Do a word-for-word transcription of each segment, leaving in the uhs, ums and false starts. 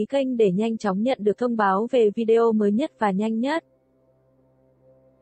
ký kênh để nhanh chóng nhận được thông báo về video mới nhất và nhanh nhất.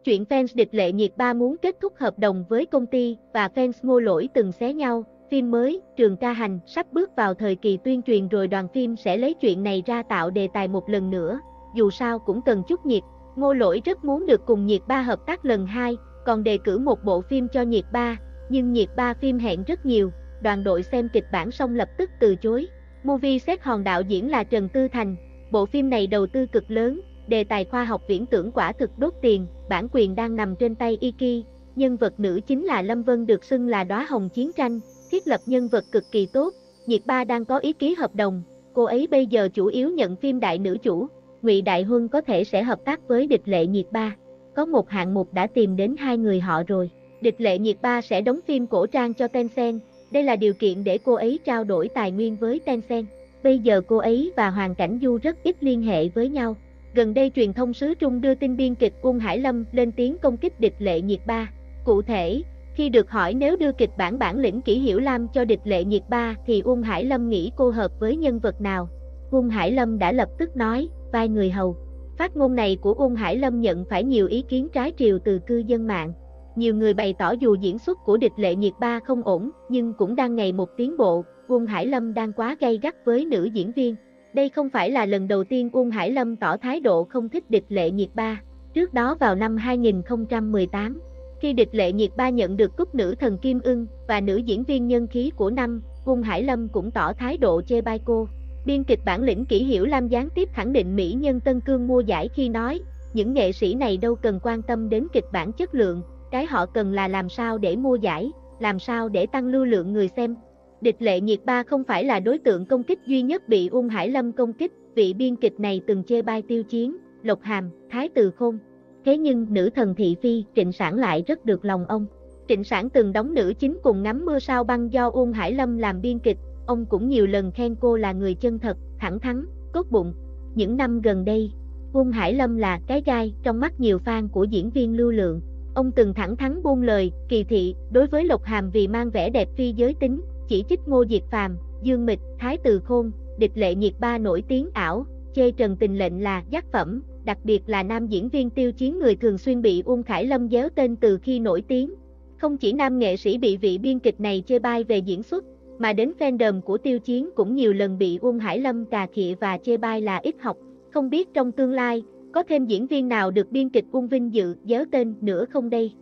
Chuyện fans Địch Lệ Nhiệt Ba muốn kết thúc hợp đồng với công ty và fans Ngô Lỗi từng xé nhau. Phim mới, Trường Ca Hành sắp bước vào thời kỳ tuyên truyền rồi, đoàn phim sẽ lấy chuyện này ra tạo đề tài một lần nữa. Dù sao cũng cần chút nhiệt, Ngô Lỗi rất muốn được cùng Nhiệt Ba hợp tác lần hai, còn đề cử một bộ phim cho Nhiệt Ba, nhưng Nhiệt Ba phim hẹn rất nhiều, đoàn đội xem kịch bản xong lập tức từ chối. Movie Set Hòn đạo diễn là Trần Tư Thành, bộ phim này đầu tư cực lớn, đề tài khoa học viễn tưởng quả thực đốt tiền, bản quyền đang nằm trên tay Iki, nhân vật nữ chính là Lâm Vân được xưng là đóa hồng chiến tranh, thiết lập nhân vật cực kỳ tốt. Nhiệt Ba đang có ý ký hợp đồng, cô ấy bây giờ chủ yếu nhận phim đại nữ chủ. Ngụy Đại Huân có thể sẽ hợp tác với Địch Lệ Nhiệt Ba. Có một hạng mục đã tìm đến hai người họ rồi. Địch Lệ Nhiệt Ba sẽ đóng phim cổ trang cho Tencent. Đây là điều kiện để cô ấy trao đổi tài nguyên với Tencent. Bây giờ cô ấy và Hoàng Cảnh Du rất ít liên hệ với nhau. Gần đây truyền thông xứ Trung đưa tin biên kịch Uông Hải Lâm lên tiếng công kích Địch Lệ Nhiệt Ba. Cụ thể, khi được hỏi nếu đưa kịch bản bản lĩnh Kỷ Hiểu Lam cho Địch Lệ Nhiệt Ba thì Uông Hải Lâm nghĩ cô hợp với nhân vật nào? Uông Hải Lâm đã lập tức nói, vai người hầu. Phát ngôn này của Uông Hải Lâm nhận phải nhiều ý kiến trái triều từ cư dân mạng. Nhiều người bày tỏ dù diễn xuất của Địch Lệ Nhiệt Ba không ổn, nhưng cũng đang ngày một tiến bộ, Uông Hải Lâm đang quá gay gắt với nữ diễn viên. Đây không phải là lần đầu tiên Uông Hải Lâm tỏ thái độ không thích Địch Lệ Nhiệt Ba. Trước đó vào năm hai nghìn không trăm mười tám, khi Địch Lệ Nhiệt Ba nhận được cúp nữ thần Kim Ưng và nữ diễn viên nhân khí của năm, Uông Hải Lâm cũng tỏ thái độ chê bai cô. Biên kịch bản lĩnh Kỷ Hiểu Lam gián tiếp khẳng định mỹ nhân Tân Cương mua giải khi nói, những nghệ sĩ này đâu cần quan tâm đến kịch bản chất lượng, cái họ cần là làm sao để mua giải, làm sao để tăng lưu lượng người xem. Địch Lệ Nhiệt Ba không phải là đối tượng công kích duy nhất bị Uông Hải Lâm công kích, vị biên kịch này từng chê bai Tiêu Chiến, Lộc Hàm, Thái Từ Khôn. Thế nhưng nữ thần thị phi Trịnh Sảng lại rất được lòng ông. Trịnh Sảng từng đóng nữ chính cùng Ngắm Mưa Sao Băng do Uông Hải Lâm làm biên kịch. Ông cũng nhiều lần khen cô là người chân thật, thẳng thắn, cốt bụng. Những năm gần đây, Uông Hải Lâm là cái gai trong mắt nhiều fan của diễn viên lưu lượng. Ông từng thẳng thắn buông lời, kỳ thị đối với Lộc Hàm vì mang vẻ đẹp phi giới tính, chỉ trích Ngô Diệp Phàm, Dương Mịch, Thái Từ Khôn. Địch Lệ Nhiệt Ba nổi tiếng ảo, chê Trần Tình Lệnh là tác phẩm, đặc biệt là nam diễn viên Tiêu Chiến người thường xuyên bị Uông Hải Lâm déo tên từ khi nổi tiếng. Không chỉ nam nghệ sĩ bị vị biên kịch này chê bai về diễn xuất, mà đến fandom của Tiêu Chiến cũng nhiều lần bị Uông Hải Lâm cà khịa và chê bai là ít học. Không biết trong tương lai, có thêm diễn viên nào được biên kịch Uông vinh dự déo tên nữa không đây?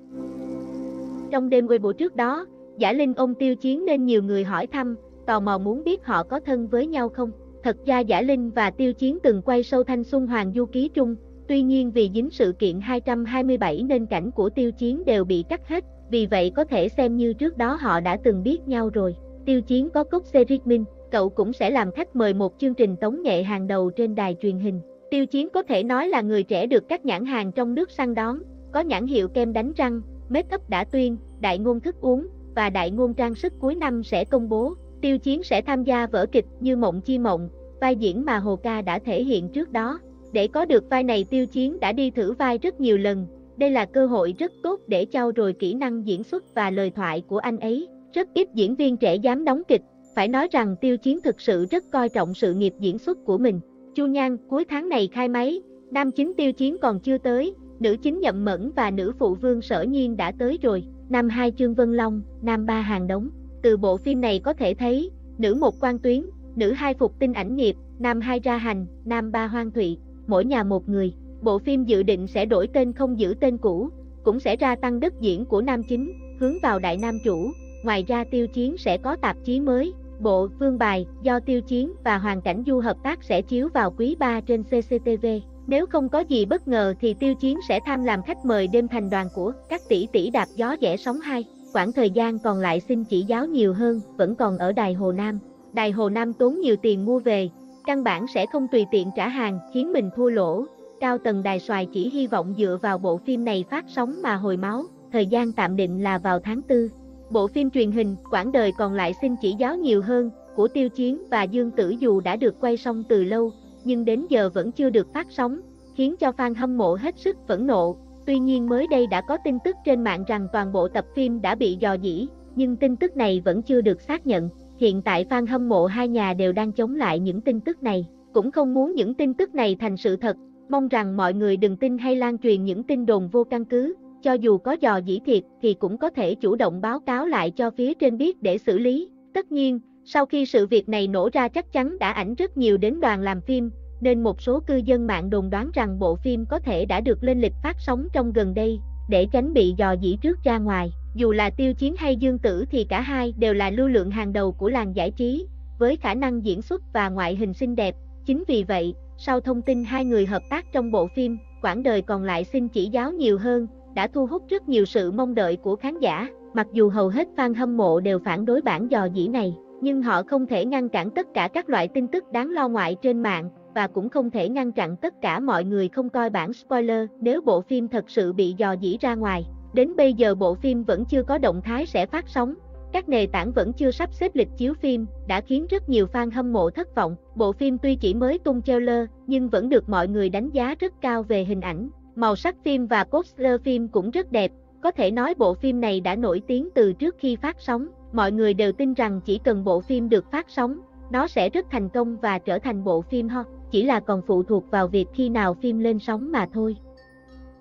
Trong đêm Weibo trước đó, Giả Linh ôm Tiêu Chiến nên nhiều người hỏi thăm, tò mò muốn biết họ có thân với nhau không. Thật ra Giả Linh và Tiêu Chiến từng quay show Thanh Xuân Hoàng Du Ký Trung, tuy nhiên vì dính sự kiện hai trăm hai mươi bảy nên cảnh của Tiêu Chiến đều bị cắt hết, vì vậy có thể xem như trước đó họ đã từng biết nhau rồi. Tiêu Chiến có cốc series Minh, cậu cũng sẽ làm khách mời một chương trình tống nghệ hàng đầu trên đài truyền hình. Tiêu Chiến có thể nói là người trẻ được các nhãn hàng trong nước săn đón, có nhãn hiệu kem đánh răng, make up đã tuyên, đại ngôn thức uống và đại ngôn trang sức cuối năm sẽ công bố. Tiêu Chiến sẽ tham gia vở kịch Như Mộng Chi Mộng, vai diễn mà Hồ Ca đã thể hiện trước đó. Để có được vai này Tiêu Chiến đã đi thử vai rất nhiều lần, đây là cơ hội rất tốt để trau dồi kỹ năng diễn xuất và lời thoại của anh ấy. Rất ít diễn viên trẻ dám đóng kịch, phải nói rằng Tiêu Chiến thực sự rất coi trọng sự nghiệp diễn xuất của mình. Chu Nhan cuối tháng này khai máy, nam chính Tiêu Chiến còn chưa tới, nữ chính Nhậm Mẫn và nữ phụ Vương Sở Nhiên đã tới rồi. Nam hai Trương Vân Long, nam ba Hạng Đống. Từ bộ phim này có thể thấy, nữ một Quan Tuyến, nữ hai Phục Tinh ảnh nghiệp, nam hai Ra Hành, nam ba Hoang Thụy, mỗi nhà một người. Bộ phim dự định sẽ đổi tên không giữ tên cũ, cũng sẽ ra tăng đất diễn của nam chính, hướng vào đại nam chủ. Ngoài ra Tiêu Chiến sẽ có tạp chí mới, bộ Vương Bài do Tiêu Chiến và Hoàng Cảnh Du hợp tác sẽ chiếu vào quý ba trên xê xê tê vê. Nếu không có gì bất ngờ thì Tiêu Chiến sẽ tham làm khách mời đêm thành đoàn của Các Tỷ Tỷ Đạp Gió Rẽ Sóng hai. Quãng thời gian còn lại xin chỉ giáo nhiều hơn, vẫn còn ở Đài Hồ Nam. Đài Hồ Nam tốn nhiều tiền mua về, căn bản sẽ không tùy tiện trả hàng khiến mình thua lỗ. Cao tầng Đài Xoài chỉ hy vọng dựa vào bộ phim này phát sóng mà hồi máu, thời gian tạm định là vào tháng tư. Bộ phim truyền hình quãng đời còn lại xin chỉ giáo nhiều hơn của Tiêu Chiến và Dương Tử dù đã được quay xong từ lâu, nhưng đến giờ vẫn chưa được phát sóng, khiến cho fan hâm mộ hết sức phẫn nộ. Tuy nhiên mới đây đã có tin tức trên mạng rằng toàn bộ tập phim đã bị dò dỉ, nhưng tin tức này vẫn chưa được xác nhận. Hiện tại fan hâm mộ hai nhà đều đang chống lại những tin tức này. cũng không muốn những tin tức này thành sự thật, mong rằng mọi người đừng tin hay lan truyền những tin đồn vô căn cứ, cho dù có dò dỉ thiệt thì cũng có thể chủ động báo cáo lại cho phía trên biết để xử lý. Tất nhiên, sau khi sự việc này nổ ra chắc chắn đã ảnh rất nhiều đến đoàn làm phim, nên một số cư dân mạng đồn đoán rằng bộ phim có thể đã được lên lịch phát sóng trong gần đây, để tránh bị dò dỉ trước ra ngoài. Dù là Tiêu Chiến hay Dương Tử thì cả hai đều là lưu lượng hàng đầu của làng giải trí, với khả năng diễn xuất và ngoại hình xinh đẹp. Chính vì vậy, sau thông tin hai người hợp tác trong bộ phim, quãng đời còn lại xin chỉ giáo nhiều hơn, đã thu hút rất nhiều sự mong đợi của khán giả. Mặc dù hầu hết fan hâm mộ đều phản đối bản dò dỉ này, nhưng họ không thể ngăn cản tất cả các loại tin tức đáng lo ngoại trên mạng, và cũng không thể ngăn chặn tất cả mọi người không coi bản spoiler nếu bộ phim thật sự bị dò dỉ ra ngoài. Đến bây giờ bộ phim vẫn chưa có động thái sẽ phát sóng, các nền tảng vẫn chưa sắp xếp lịch chiếu phim, đã khiến rất nhiều fan hâm mộ thất vọng. Bộ phim tuy chỉ mới tung trailer, nhưng vẫn được mọi người đánh giá rất cao về hình ảnh, màu sắc phim và poster phim cũng rất đẹp. Có thể nói bộ phim này đã nổi tiếng từ trước khi phát sóng, mọi người đều tin rằng chỉ cần bộ phim được phát sóng, nó sẽ rất thành công và trở thành bộ phim hot, chỉ là còn phụ thuộc vào việc khi nào phim lên sóng mà thôi.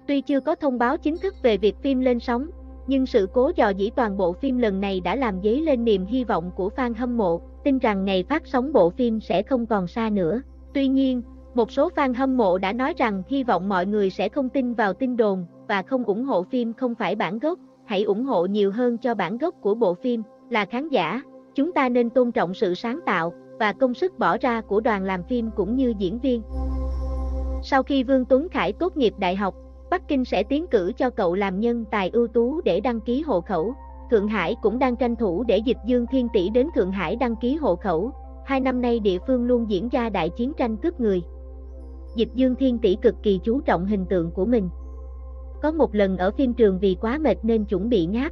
Tuy chưa có thông báo chính thức về việc phim lên sóng, nhưng sự cố dò dỉ toàn bộ phim lần này đã làm dấy lên niềm hy vọng của fan hâm mộ, tin rằng ngày phát sóng bộ phim sẽ không còn xa nữa. Tuy nhiên, một số fan hâm mộ đã nói rằng hy vọng mọi người sẽ không tin vào tin đồn và không ủng hộ phim không phải bản gốc, hãy ủng hộ nhiều hơn cho bản gốc của bộ phim. Là khán giả, chúng ta nên tôn trọng sự sáng tạo và công sức bỏ ra của đoàn làm phim cũng như diễn viên. Sau khi Vương Tuấn Khải tốt nghiệp đại học, Bắc Kinh sẽ tiến cử cho cậu làm nhân tài ưu tú để đăng ký hộ khẩu. Thượng Hải cũng đang tranh thủ để Dịch Dương Thiên Tỷ đến Thượng Hải đăng ký hộ khẩu. Hai năm nay địa phương luôn diễn ra đại chiến tranh cướp người. Dịch Dương Thiên Tỷ cực kỳ chú trọng hình tượng của mình. Có một lần ở phim trường vì quá mệt nên chuẩn bị ngáp.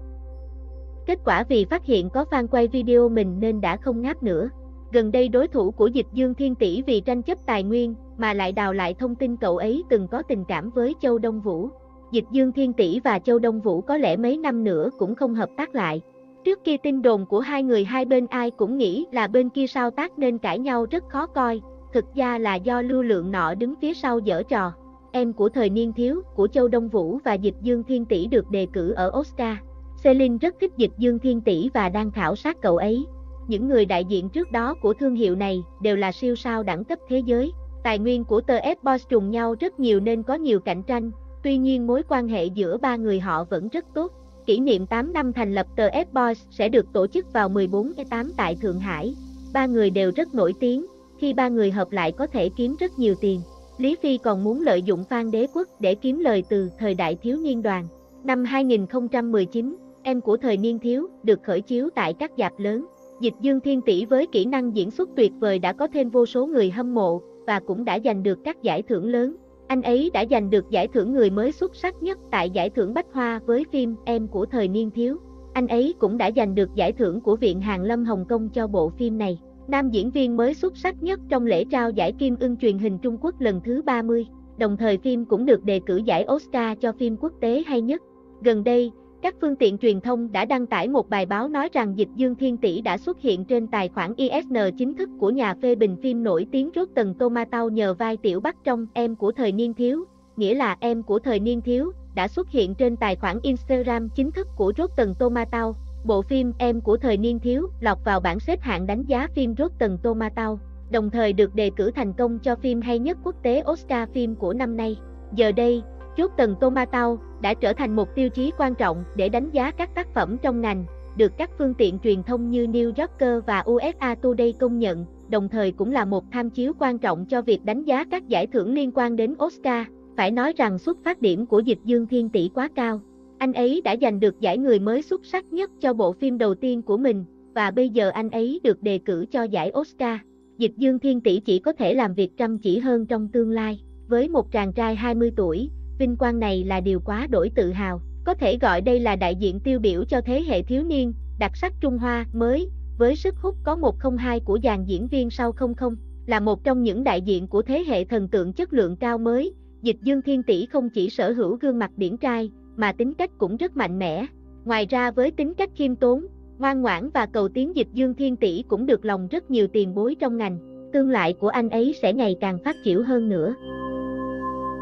Kết quả vì phát hiện có fan quay video mình nên đã không ngáp nữa. Gần đây đối thủ của Dịch Dương Thiên Tỷ vì tranh chấp tài nguyên mà lại đào lại thông tin cậu ấy từng có tình cảm với Châu Đông Vũ. Dịch Dương Thiên Tỷ và Châu Đông Vũ có lẽ mấy năm nữa cũng không hợp tác lại. Trước kia tin đồn của hai người hai bên ai cũng nghĩ là bên kia sao tác nên cãi nhau rất khó coi. Thực ra là do lưu lượng nọ đứng phía sau giở trò. Em của thời niên thiếu của Châu Đông Vũ và Dịch Dương Thiên Tỷ được đề cử ở Oscar. Celine rất thích Dịch Dương Thiên Tỷ và đang khảo sát cậu ấy. Những người đại diện trước đó của thương hiệu này đều là siêu sao đẳng cấp thế giới. Tài nguyên của tê ép boys trùng nhau rất nhiều nên có nhiều cạnh tranh. Tuy nhiên mối quan hệ giữa ba người họ vẫn rất tốt. Kỷ niệm tám năm thành lập tê ép boys sẽ được tổ chức vào mười bốn tháng tám tại Thượng Hải. Ba người đều rất nổi tiếng. Khi ba người hợp lại có thể kiếm rất nhiều tiền. Lý Phi còn muốn lợi dụng fan đế quốc để kiếm lời từ thời đại thiếu niên đoàn. Năm hai nghìn không trăm mười chín, Em của thời niên thiếu được khởi chiếu tại các rạp lớn. Dịch Dương Thiên Tỷ với kỹ năng diễn xuất tuyệt vời đã có thêm vô số người hâm mộ và cũng đã giành được các giải thưởng lớn. Anh ấy đã giành được giải thưởng người mới xuất sắc nhất tại giải thưởng Bách Hoa với phim Em của thời niên thiếu. Anh ấy cũng đã giành được giải thưởng của Viện Hàn Lâm Hồng Kông cho bộ phim này. Nam diễn viên mới xuất sắc nhất trong lễ trao giải Kim Ưng truyền hình Trung Quốc lần thứ ba mươi. Đồng thời phim cũng được đề cử giải Oscar cho phim quốc tế hay nhất. Gần đây, các phương tiện truyền thông đã đăng tải một bài báo nói rằng Dịch Dương Thiên Tỷ đã xuất hiện trên tài khoản i ét en chính thức của nhà phê bình phim nổi tiếng Rotten Tomatoes nhờ vai Tiểu Bắc trong Em của thời niên thiếu, nghĩa là Em của thời niên thiếu đã xuất hiện trên tài khoản Instagram chính thức của Rotten Tomatoes. Bộ phim Em của thời niên thiếu lọt vào bảng xếp hạng đánh giá phim Rotten Tomatoes, đồng thời được đề cử thành công cho phim hay nhất quốc tế Oscar phim của năm nay. Giờ đây, Rotten Tomatoes đã trở thành một tiêu chí quan trọng để đánh giá các tác phẩm trong ngành, được các phương tiện truyền thông như New Yorker và u ét a Today công nhận, đồng thời cũng là một tham chiếu quan trọng cho việc đánh giá các giải thưởng liên quan đến Oscar. Phải nói rằng xuất phát điểm của Dịch Dương Thiên Tỷ quá cao. Anh ấy đã giành được giải người mới xuất sắc nhất cho bộ phim đầu tiên của mình, và bây giờ anh ấy được đề cử cho giải Oscar. Dịch Dương Thiên Tỷ chỉ có thể làm việc chăm chỉ hơn trong tương lai. Với một chàng trai hai mươi tuổi, vinh quang này là điều quá đỗi tự hào. Có thể gọi đây là đại diện tiêu biểu cho thế hệ thiếu niên, đặc sắc Trung Hoa mới, với sức hút có một không hai của dàn diễn viên sau không không, là một trong những đại diện của thế hệ thần tượng chất lượng cao mới. Dịch Dương Thiên Tỷ không chỉ sở hữu gương mặt điển trai, mà tính cách cũng rất mạnh mẽ. Ngoài ra với tính cách khiêm tốn, ngoan ngoãn và cầu tiến, Dịch Dương Thiên Tỷ cũng được lòng rất nhiều tiền bối trong ngành. tương lai của anh ấy sẽ ngày càng phát triển hơn nữa.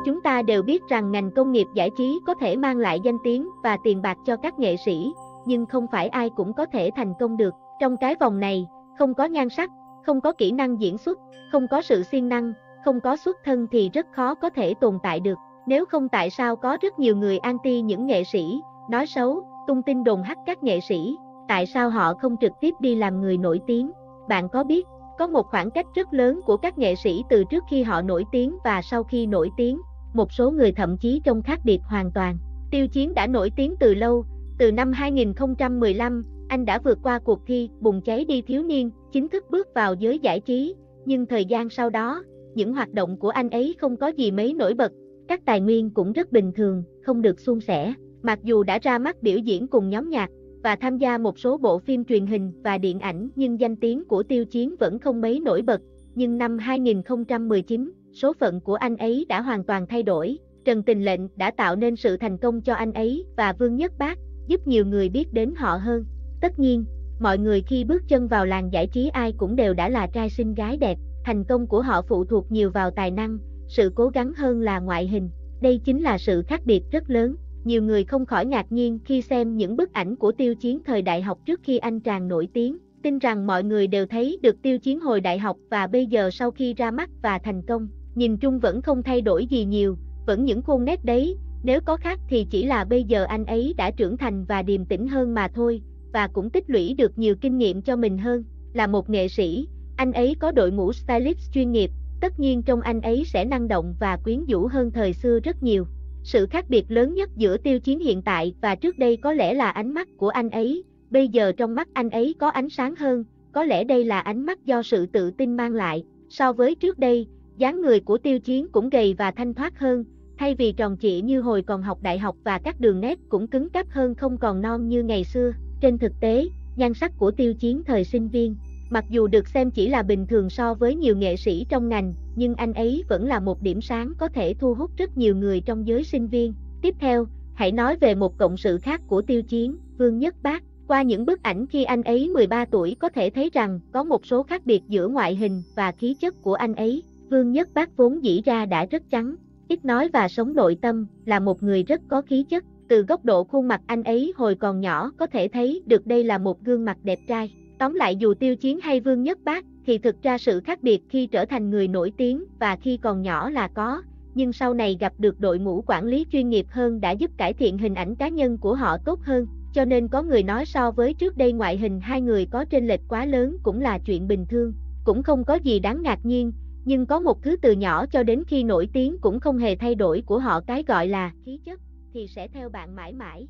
Chúng ta đều biết rằng ngành công nghiệp giải trí có thể mang lại danh tiếng và tiền bạc cho các nghệ sĩ, nhưng không phải ai cũng có thể thành công được. Trong cái vòng này, không có nhan sắc, không có kỹ năng diễn xuất, không có sự siêng năng, không có xuất thân thì rất khó có thể tồn tại được. Nếu không tại sao có rất nhiều người anti những nghệ sĩ, nói xấu, tung tin đồn hắc các nghệ sĩ, tại sao họ không trực tiếp đi làm người nổi tiếng? Bạn có biết, có một khoảng cách rất lớn của các nghệ sĩ từ trước khi họ nổi tiếng và sau khi nổi tiếng, một số người thậm chí trông khác biệt hoàn toàn. Tiêu Chiến đã nổi tiếng từ lâu, từ năm hai nghìn không trăm mười lăm, anh đã vượt qua cuộc thi Bùng Cháy Đi Thiếu Niên, chính thức bước vào giới giải trí, nhưng thời gian sau đó, những hoạt động của anh ấy không có gì mấy nổi bật, các tài nguyên cũng rất bình thường, không được suôn sẻ. Mặc dù đã ra mắt biểu diễn cùng nhóm nhạc và tham gia một số bộ phim truyền hình và điện ảnh nhưng danh tiếng của Tiêu Chiến vẫn không mấy nổi bật, nhưng năm hai nghìn không trăm mười chín, số phận của anh ấy đã hoàn toàn thay đổi. Trần Tình Lệnh đã tạo nên sự thành công cho anh ấy và Vương Nhất Bác, giúp nhiều người biết đến họ hơn. Tất nhiên, mọi người khi bước chân vào làng giải trí ai cũng đều đã là trai xinh gái đẹp, thành công của họ phụ thuộc nhiều vào tài năng, sự cố gắng hơn là ngoại hình. Đây chính là sự khác biệt rất lớn. Nhiều người không khỏi ngạc nhiên khi xem những bức ảnh của Tiêu Chiến thời đại học trước khi anh chàng nổi tiếng, tin rằng mọi người đều thấy được Tiêu Chiến hồi đại học và bây giờ sau khi ra mắt và thành công, nhìn chung vẫn không thay đổi gì nhiều, vẫn những khuôn nét đấy, nếu có khác thì chỉ là bây giờ anh ấy đã trưởng thành và điềm tĩnh hơn mà thôi, và cũng tích lũy được nhiều kinh nghiệm cho mình hơn. Là một nghệ sĩ, anh ấy có đội ngũ stylist chuyên nghiệp, tất nhiên trong anh ấy sẽ năng động và quyến rũ hơn thời xưa rất nhiều. Sự khác biệt lớn nhất giữa Tiêu Chiến hiện tại và trước đây có lẽ là ánh mắt của anh ấy, bây giờ trong mắt anh ấy có ánh sáng hơn, có lẽ đây là ánh mắt do sự tự tin mang lại. So với trước đây, dáng người của Tiêu Chiến cũng gầy và thanh thoát hơn, thay vì tròn trịa như hồi còn học đại học, và các đường nét cũng cứng cáp hơn, không còn non như ngày xưa. Trên thực tế, nhan sắc của Tiêu Chiến thời sinh viên, mặc dù được xem chỉ là bình thường so với nhiều nghệ sĩ trong ngành, nhưng anh ấy vẫn là một điểm sáng có thể thu hút rất nhiều người trong giới sinh viên. Tiếp theo, hãy nói về một cộng sự khác của Tiêu Chiến, Vương Nhất Bác. Qua những bức ảnh khi anh ấy mười ba tuổi có thể thấy rằng có một số khác biệt giữa ngoại hình và khí chất của anh ấy. Vương Nhất Bác vốn dĩ ra đã rất trắng, ít nói và sống nội tâm, là một người rất có khí chất. Từ góc độ khuôn mặt anh ấy hồi còn nhỏ có thể thấy được đây là một gương mặt đẹp trai. Tóm lại, dù Tiêu Chiến hay Vương Nhất Bác thì thực ra sự khác biệt khi trở thành người nổi tiếng và khi còn nhỏ là có, nhưng sau này gặp được đội ngũ quản lý chuyên nghiệp hơn đã giúp cải thiện hình ảnh cá nhân của họ tốt hơn. Cho nên có người nói so với trước đây ngoại hình hai người có chênh lệch quá lớn cũng là chuyện bình thường, cũng không có gì đáng ngạc nhiên. Nhưng có một thứ từ nhỏ cho đến khi nổi tiếng cũng không hề thay đổi của họ, cái gọi là khí chất, thì sẽ theo bạn mãi mãi.